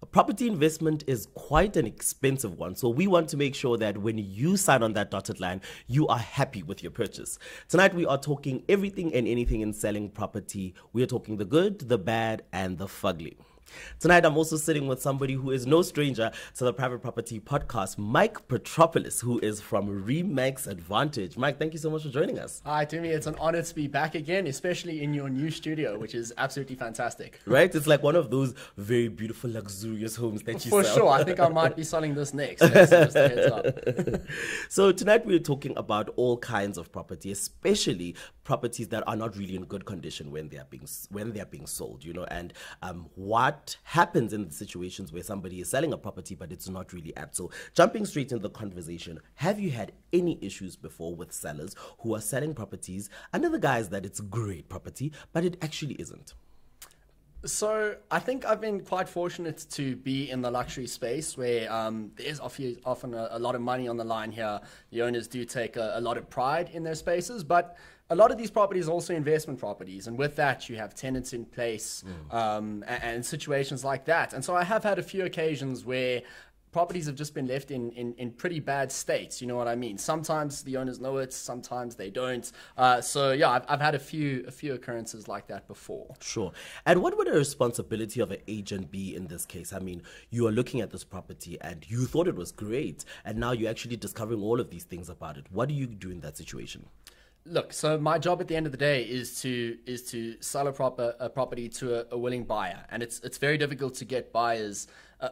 A property investment is quite an expensive one, so we want to make sure that when you sign on that dotted line, you are happy with your purchase. Tonight we are talking everything and anything in selling property. We are talking the good, the bad, and the fugly. Tonight I'm also sitting with somebody who is no stranger to the Private Property podcast, Mike Petropoulos, who is from Remax Advantage. Mike, thank you so much for joining us. Hi, Timmy. It's an honor to be back again, especially in your new studio, which is absolutely fantastic. Right? It's like one of those very beautiful, luxurious homes that you sell. For sure. I think I might be selling this next. That's just a heads up. So tonight we're talking about all kinds of property, especially properties that are not really in good condition when they are being sold, you know, and what happens in the situations where somebody is selling a property but it's not really apt. So jumping straight into the conversation, have you had any issues before with sellers who are selling properties under the guise that it's great property but it actually isn't? So I think I've been quite fortunate to be in the luxury space where there's often a lot of money on the line here. The owners do take a lot of pride in their spaces, but a lot of these properties are also investment properties, and with that you have tenants in place and situations like that. And so I have had a few occasions where properties have just been left in pretty bad states, you know what I mean? Sometimes the owners know it, sometimes they don't. So yeah, I've had a few occurrences like that before. Sure. And what would the responsibility of an agent be in this case? I mean, you are looking at this property and you thought it was great, and now you're actually discovering all of these things about it. What do you do in that situation? Look, so my job at the end of the day is to sell a property to a willing buyer, and it's very difficult to get buyers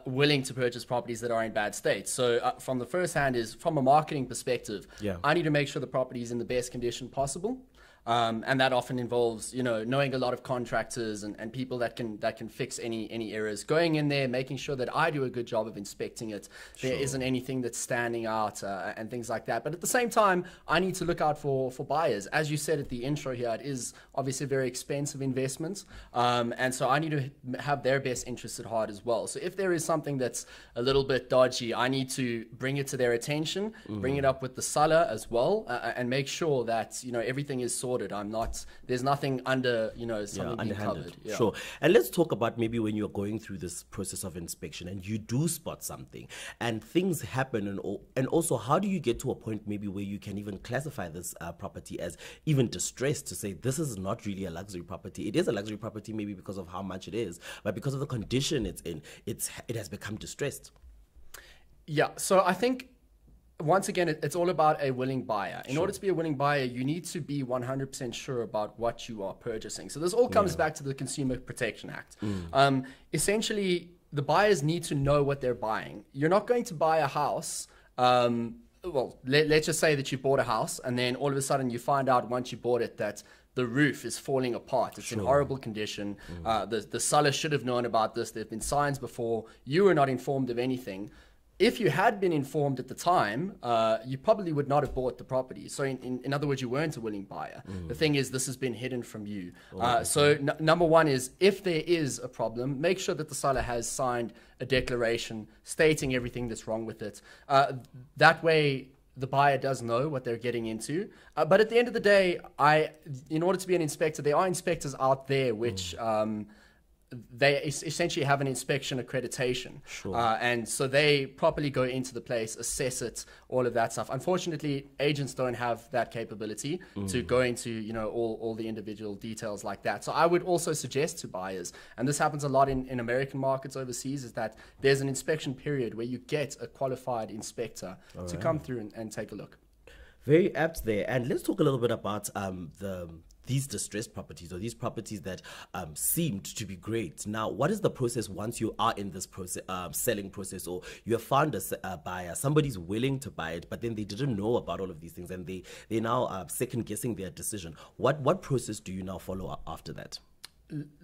willing to purchase properties that are in bad states. So from the first hand is from a marketing perspective, yeah. I need to make sure the property is in the best condition possible. And that often involves, you know, knowing a lot of contractors and people that can fix any errors, going in there, making sure that I do a good job of inspecting it. Sure. There isn't anything that's standing out and things like that. But at the same time, I need to look out for buyers. As you said at the intro here, it is obviously a very expensive investment. And so I need to have their best interests at heart as well. So if there is something that's a little bit dodgy, I need to bring it to their attention, bring it up with the seller as well, and make sure that, you know, everything is sorted. I'm not, there's nothing under, you know, something being covered. Yeah. Sure. And let's talk about maybe when you're going through this process of inspection and you do spot something and things happen, and also how do you get to a point maybe where you can even classify this property as even distressed, to say this is not really a luxury property. It is a luxury property maybe because of how much it is, but because of the condition it's in, it has become distressed. Yeah, so I think once again, it's all about a willing buyer. In order to be a willing buyer, you need to be 100% sure about what you are purchasing. So this all comes back to the Consumer Protection Act. Essentially, the buyers need to know what they're buying. You're not going to buy a house. Well, let's just say that you bought a house, and then all of a sudden you find out once you bought it that the roof is falling apart. It's in horrible condition. The seller should have known about this. There have been signs before. You were not informed of anything. If you had been informed at the time, you probably would not have bought the property. So in other words, you weren't a willing buyer. The thing is, this has been hidden from you. So number one is, if there is a problem, make sure that the seller has signed a declaration stating everything that's wrong with it. That way, the buyer does know what they're getting into. But at the end of the day, in order to be an inspector, there are inspectors out there which... They essentially have an inspection accreditation. Sure. And so they properly go into the place, assess it, all of that stuff. Unfortunately, agents don't have that capability to go into, you know, all the individual details like that. So I would also suggest to buyers, and this happens a lot in American markets overseas, is that there's an inspection period where you get a qualified inspector to come through and take a look. Very apt there. And let's talk a little bit about these distressed properties, or these properties that seemed to be great. Now, what is the process once you are in this process, selling process, or you have found a buyer, somebody's willing to buy it, but then they didn't know about all of these things, and they now second guessing their decision. What process do you now follow up after that?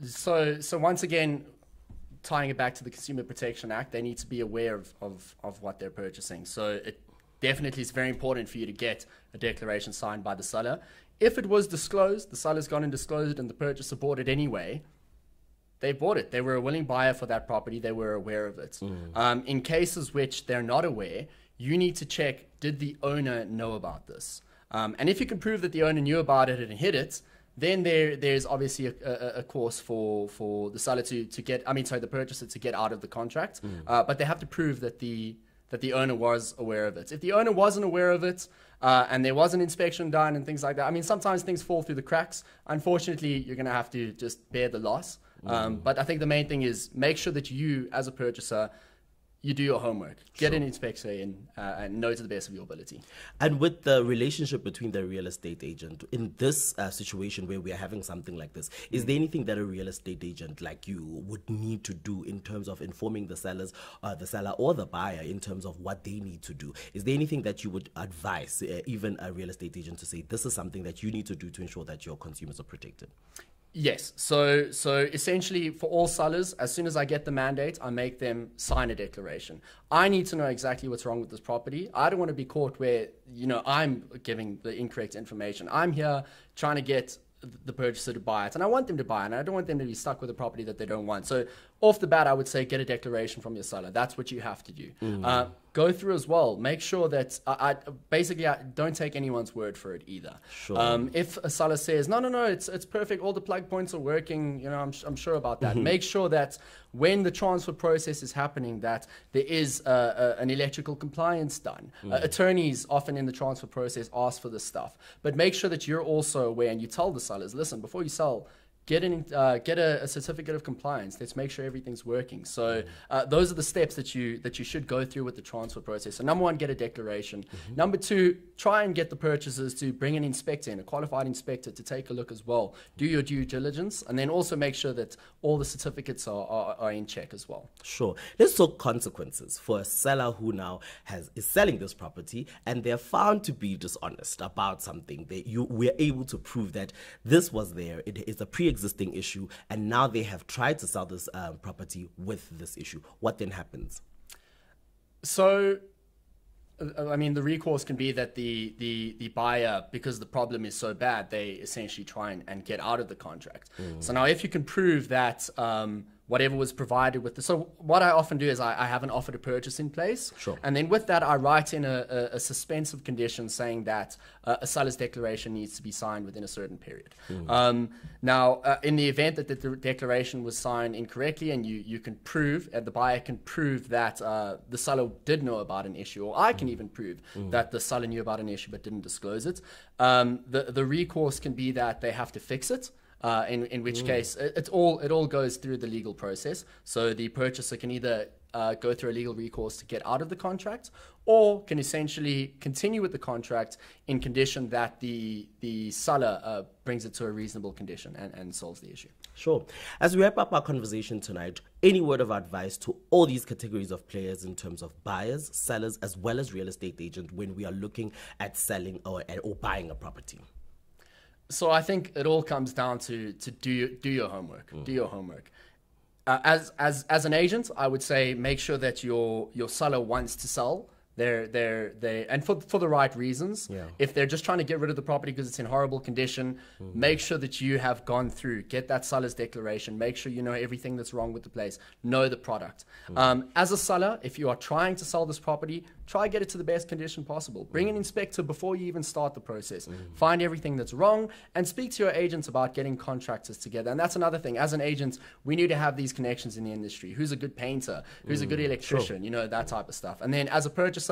So once again, tying it back to the Consumer Protection Act, they need to be aware of what they're purchasing. So it definitely is very important for you to get a declaration signed by the seller. If it was disclosed, the seller's gone and disclosed it, and the purchaser bought it anyway, they bought it. They were a willing buyer for that property. They were aware of it. In cases which they're not aware, you need to check, did the owner know about this? And if you can prove that the owner knew about it and hid it, Then there's obviously a course for the seller to get, the purchaser to get out of the contract, but they have to prove that the owner was aware of it. If the owner wasn't aware of it, and there was an inspection done and things like that, sometimes things fall through the cracks. Unfortunately, you're going to have to just bear the loss. But I think the main thing is make sure that you, as a purchaser, you do your homework. Get an inspector in and know to the best of your ability. And with the relationship between the real estate agent, in this situation where we are having something like this, is there anything that a real estate agent like you would need to do in terms of informing the seller or the buyer in terms of what they need to do? Is there anything that you would advise even a real estate agent to say, this is something that you need to do to ensure that your consumers are protected? Yes. So essentially for all sellers, as soon as I get the mandate, I make them sign a declaration. I need to know exactly what's wrong with this property. I don't want to be caught where, I'm giving the incorrect information. I'm here trying to get the purchaser to buy it, and I want them to buy it, and I don't want them to be stuck with a property that they don't want. So off the bat, I would say get a declaration from your seller. That's what you have to do. Go through as well, make sure that I don't take anyone's word for it either. If a seller says no, it's perfect, all the plug points are working, I'm sure about that, make sure that when the transfer process is happening that there is an electrical compliance done. Attorneys often in the transfer process ask for this stuff, but make sure that you're also aware and you tell the sellers, listen, before you sell, get a certificate of compliance. Let's make sure everything's working. So those are the steps that you should go through with the transfer process. So number one, get a declaration. Number two, try and get the purchasers to bring an inspector in, a qualified inspector, to take a look as well. Do your due diligence, and then also make sure that all the certificates are in check as well. Sure. Let's talk consequences for a seller who now is selling this property and they're found to be dishonest about something. We're able to prove that this was there. It is a pre-existing issue, and now they have tried to sell this property with this issue. What then happens? So the recourse can be that the buyer, because the problem is so bad, they essentially try and get out of the contract. So now if you can prove that whatever was provided with the, so what I often do is I have an offer to purchase in place, and then with that I write in a suspensive condition saying that a seller's declaration needs to be signed within a certain period. Now, in the event that the declaration was signed incorrectly, and you can prove, and the buyer can prove that the seller did know about an issue, or I can even prove that the seller knew about an issue but didn't disclose it, the recourse can be that they have to fix it. In which case it all goes through the legal process. So the purchaser can either go through a legal recourse to get out of the contract, or can essentially continue with the contract in condition that the seller brings it to a reasonable condition and solves the issue. Sure. As we wrap up our conversation tonight, any word of advice to all these categories of players in terms of buyers, sellers, as well as real estate agents when we are looking at selling or buying a property? So I think it all comes down to do your homework. Do your homework. As an agent, I would say make sure that your seller wants to sell. And for the right reasons. If they're just trying to get rid of the property because it's in horrible condition, make sure that you have gone through, get that seller's declaration, make sure you know everything that's wrong with the place, know the product. As a seller, if you are trying to sell this property, try get it to the best condition possible. Bring an inspector before you even start the process. Find everything that's wrong and speak to your agents about getting contractors together. And that's another thing. As an agent, we need to have these connections in the industry. Who's a good painter? Who's a good electrician? That type of stuff. And then as a purchaser,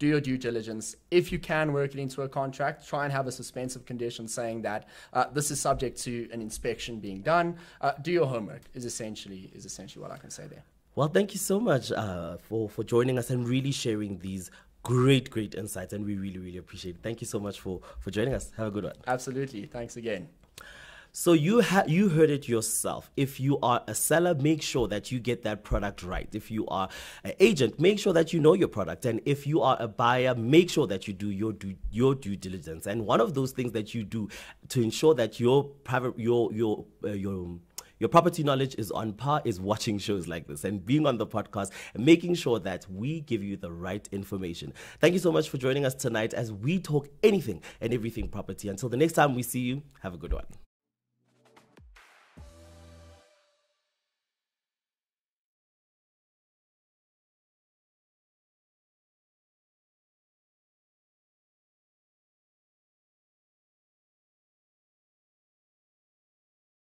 do your due diligence. If you can work it into a contract, try and have a suspensive condition saying that this is subject to an inspection being done. Do your homework is essentially what I can say there. Well, thank you so much for joining us and really sharing these great insights, and we really appreciate it. Thank you so much for joining us. Have a good one. Absolutely. Thanks again. So you heard it yourself. If you are a seller, make sure that you get that product right. If you are an agent, make sure that you know your product. And if you are a buyer, make sure that you do your due diligence. And one of those things that you do to ensure that your property knowledge is on par is watching shows like this and being on the podcast and making sure that we give you the right information. Thank you so much for joining us tonight as we talk anything and everything property. Until the next time we see you, have a good one.